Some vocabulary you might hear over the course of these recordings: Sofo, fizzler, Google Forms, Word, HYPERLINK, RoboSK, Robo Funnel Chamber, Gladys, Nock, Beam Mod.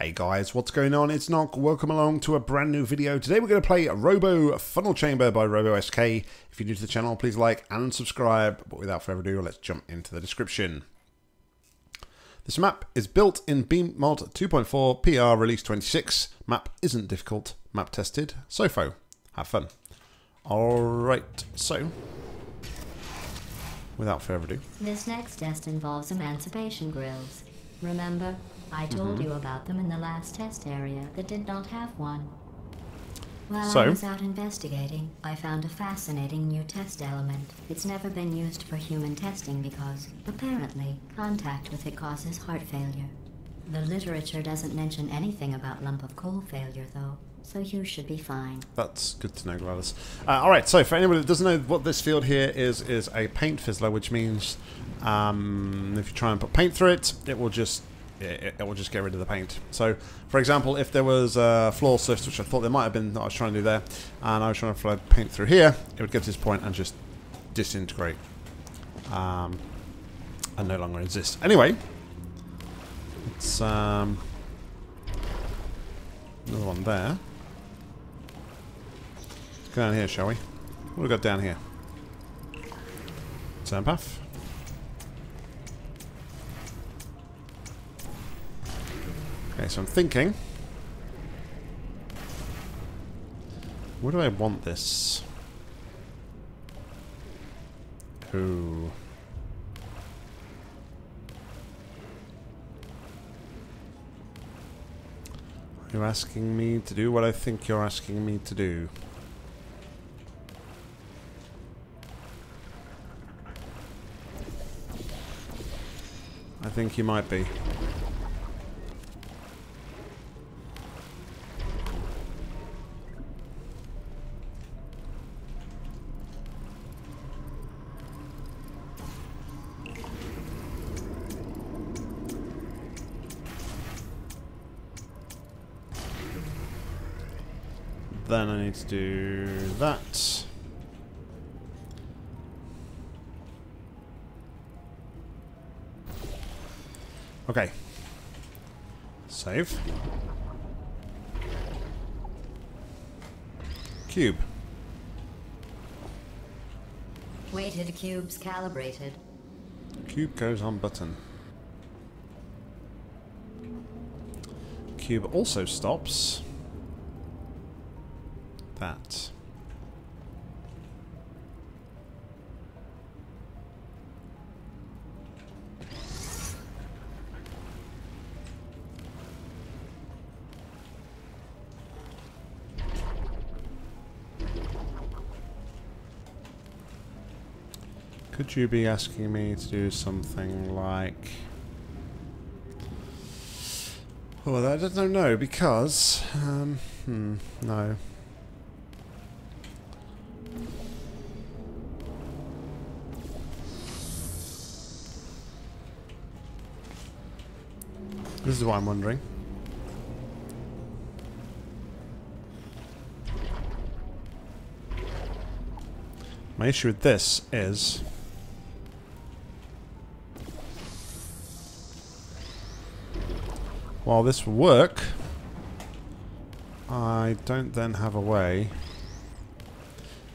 Hey guys, what's going on? It's Nock. Welcome along to a brand new video. Today we're going to play Robo Funnel Chamber by RoboSK. If you're new to the channel, please like and subscribe. But without further ado, let's jump into the description. This map is built in Beam Mod 2.4 PR Release 26. Map isn't difficult. Map tested. Sofo. Have fun. Alright, so without further ado. This next test involves emancipation grills. Remember, I told you about them in the last test area that did not have one. While I was out investigating, I found a fascinating new test element. It's never been used for human testing because, apparently, contact with it causes heart failure. The literature doesn't mention anything about lump of coal failure, though, so you should be fine. That's good to know, Gladys. Alright, so for anyone that doesn't know what this field here is a paint fizzler, which means if you try and put paint through it, it will just get rid of the paint. So, for example, if there was a floor surface, which I thought there might have been that I was trying to do there, and I was trying to flow paint through here, it would get to this point and just disintegrate and no longer exist. Anyway, it's another one there. Let's go down here, shall we? What have we got down here? Turn path. Okay, so I'm thinking, where do I want this? Ooh. You're asking me to do what I think you're asking me to do. I think you might be. Then I need to do that. Okay. Save. Cube. Weighted cubes calibrated. Cube goes on button. Cube also stops. That. Could you be asking me to do something like... Well, I don't know, because... no. This is what I'm wondering. My issue with this is... While this will work, I don't then have a way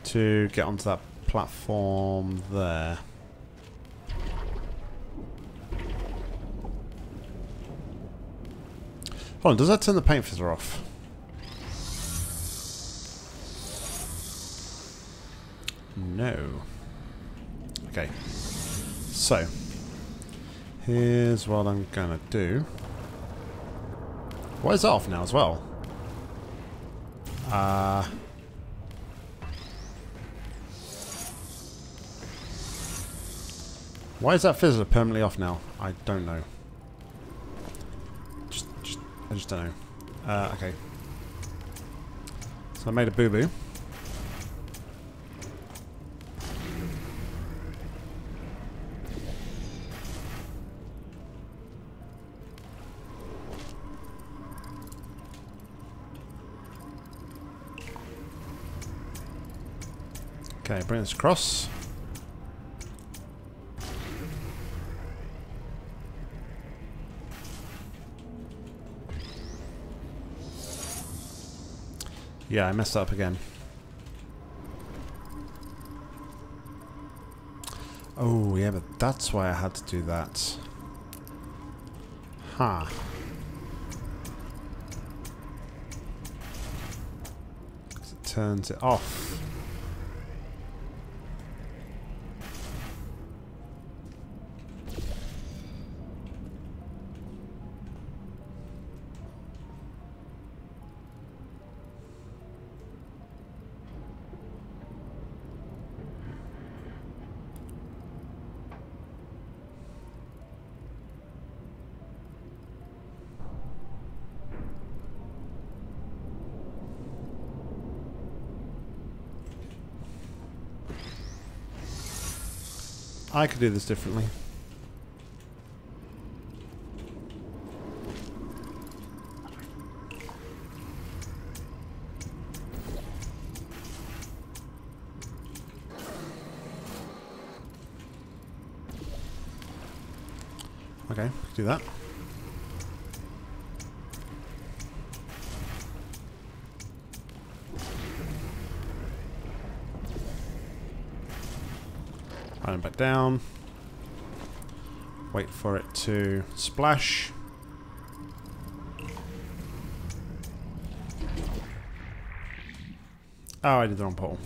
to get onto that platform there. Hold on, does that turn the paint fizzler off? No. Okay. So, here's what I'm gonna do. Why is that off now as well? Why is that fizzler permanently off now? I don't know. I just don't know. Okay. So I made a boo-boo. Okay, bring this across. Yeah, I messed up again. Oh, yeah, but that's why I had to do that. Huh. Because it turns it off. I could do this differently. Okay, we can do that. And back down, wait for it to splash. Oh, I did the wrong pole.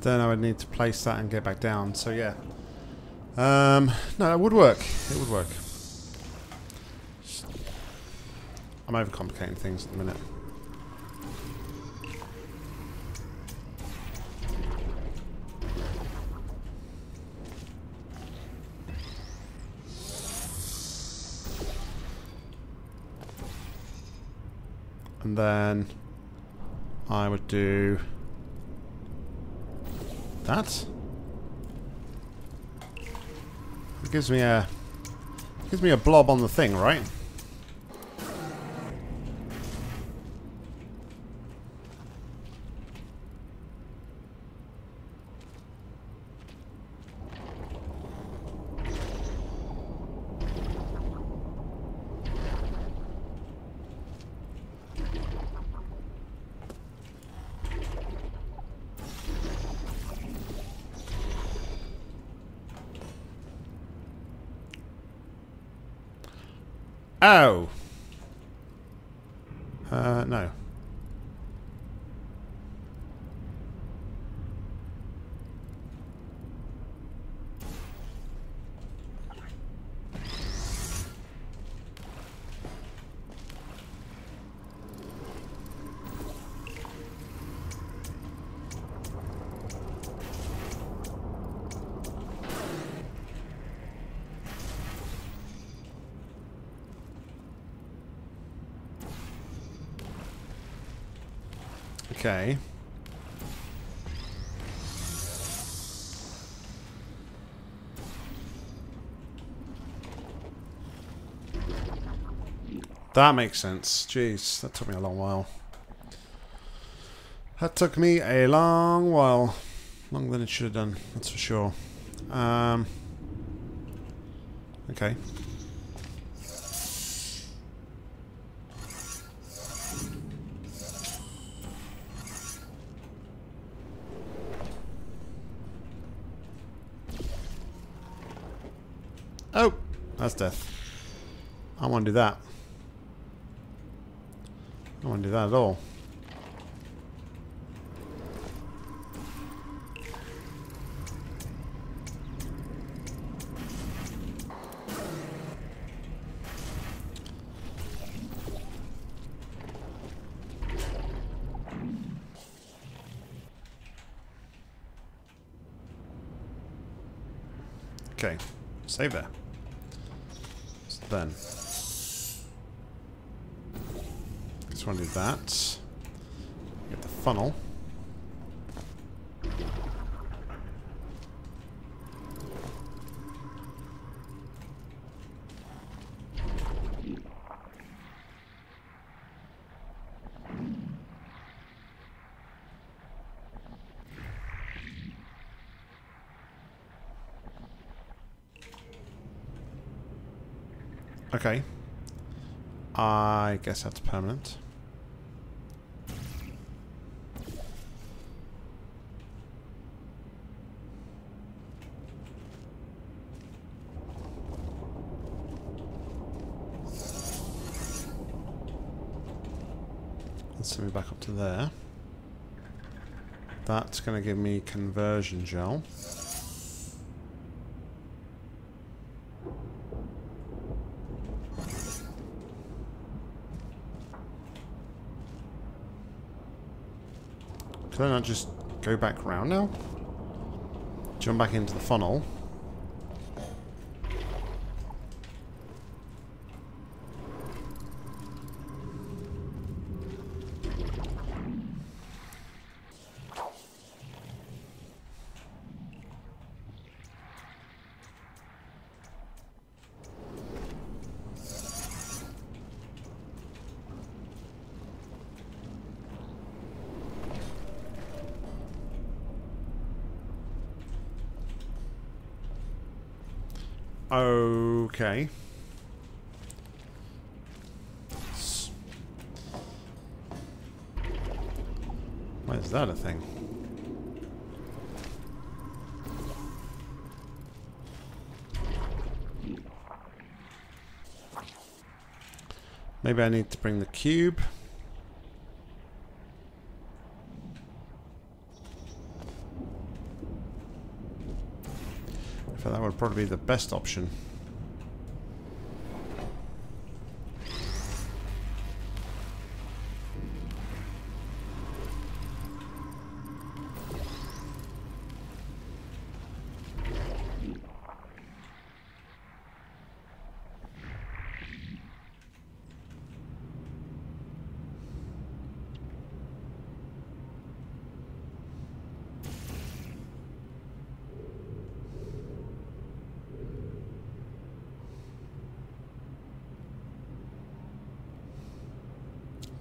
Then I would need to place that and get back down, so yeah. No, it would work. It would work. I'm overcomplicating things at the minute. And then I would do that. It gives me a blob on the thing, right? Oh! No. Okay. That makes sense. Jeez, that took me a long while. That took me a long while. Longer than it should have done, that's for sure. Okay. Oh, that's death. I don't want to do that. I don't want to do that at all. Okay, save there. Then just want to do that. Get the funnel. Okay, I guess that's permanent. Let's send me back up to there. That's going to give me conversion gel. Can I just go back round now? Jump back into the funnel. Okay. Why is that a thing? Maybe I need to bring the cube. I thought that would probably be the best option.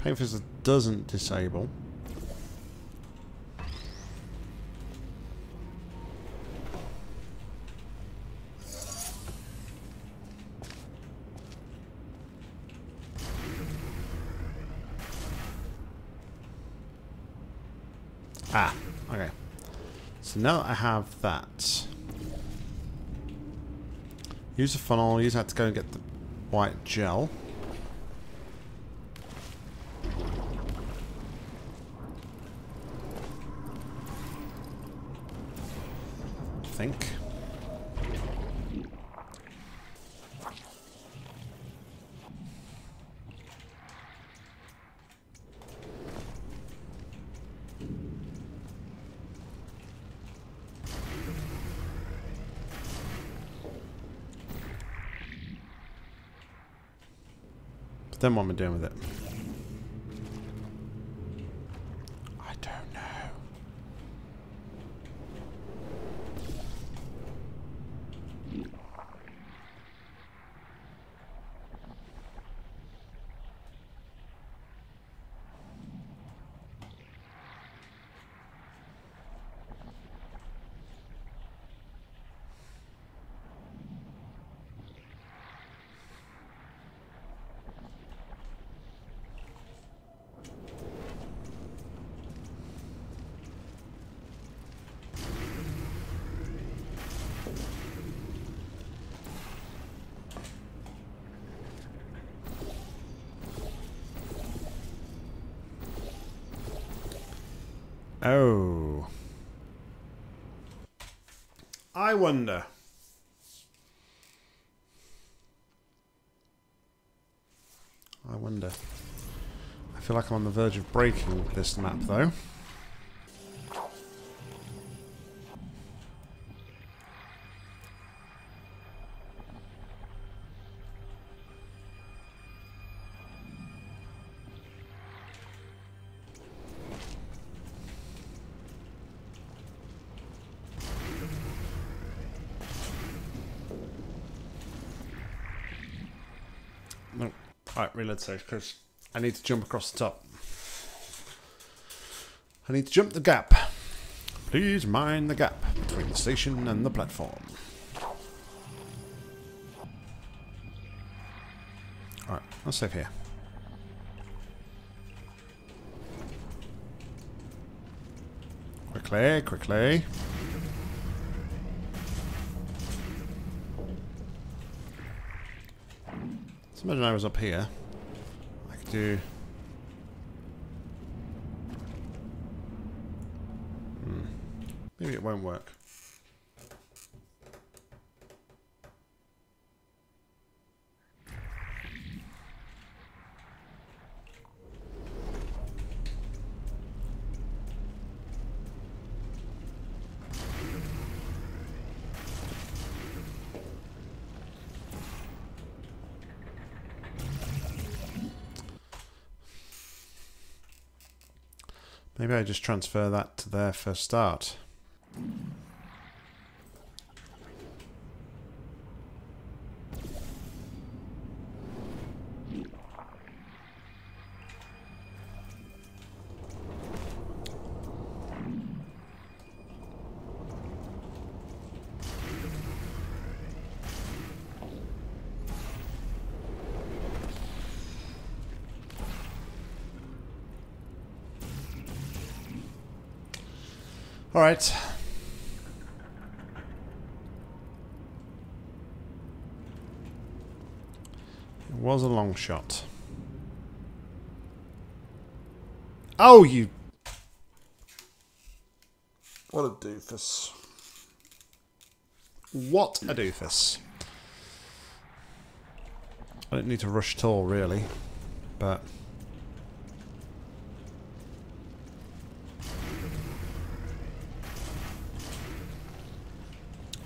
If it doesn't disable. Ah, okay. So now that I have that. Use a funnel, use that to go and get the white gel. Think. But then what am I doing with it? I don't know. Oh. I wonder. I wonder. I feel like I'm on the verge of breaking this map, though. Alright, reload stage, because I need to jump across the top. I need to jump the gap. Please mind the gap between the station and the platform. Alright, let's save here. Quickly, quickly. Let's imagine I was up here. I could do... Maybe it won't work. Maybe I just transfer that to there for a start. All right. It was a long shot. Oh, you... What a doofus. What a doofus. I don't need to rush at all, really, but...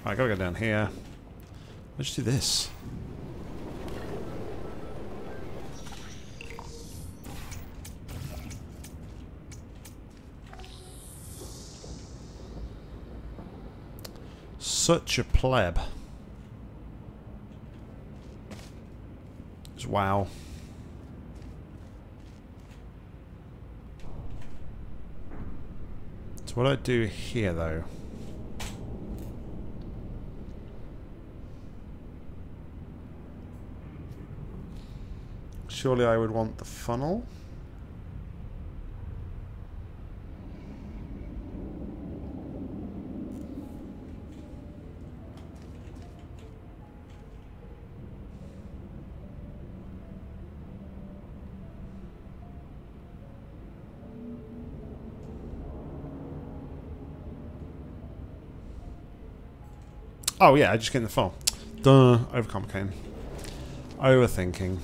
I gotta go down here. Let's do this. Such a pleb. Just wow. So what do I do here, though? Surely I would want the funnel. Oh yeah, I just get in the funnel. Duh, overcomplicating. Overthinking.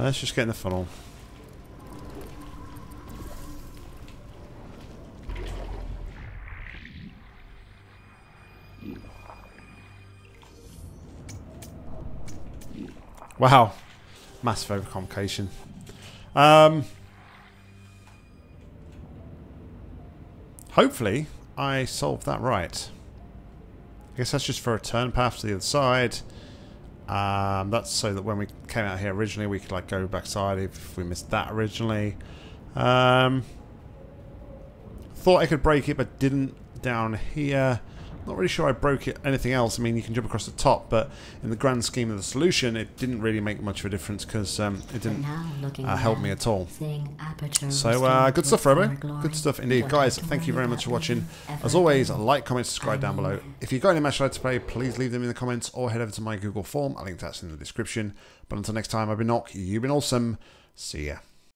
Let's just get in the funnel. Wow. Massive overcomplication. Hopefully, I solved that right. I guess that's just for a turn path to the other side. That's so that when we came out here originally, we could like go backside if we missed that originally. Thought I could break it, but didn't down here. Not really sure I broke it. Anything else? I mean, you can jump across the top, but in the grand scheme of the solution, it didn't really make much of a difference because it didn't help me at all. So good stuff, Robo. Good stuff indeed, guys. Thank you very much for watching. As always, like, comment, subscribe down below. If you've got any match I'd like to play, please leave them in the comments or head over to my Google form. I'll link to that in the description. But until next time, I've been Nock. You've been awesome. See ya.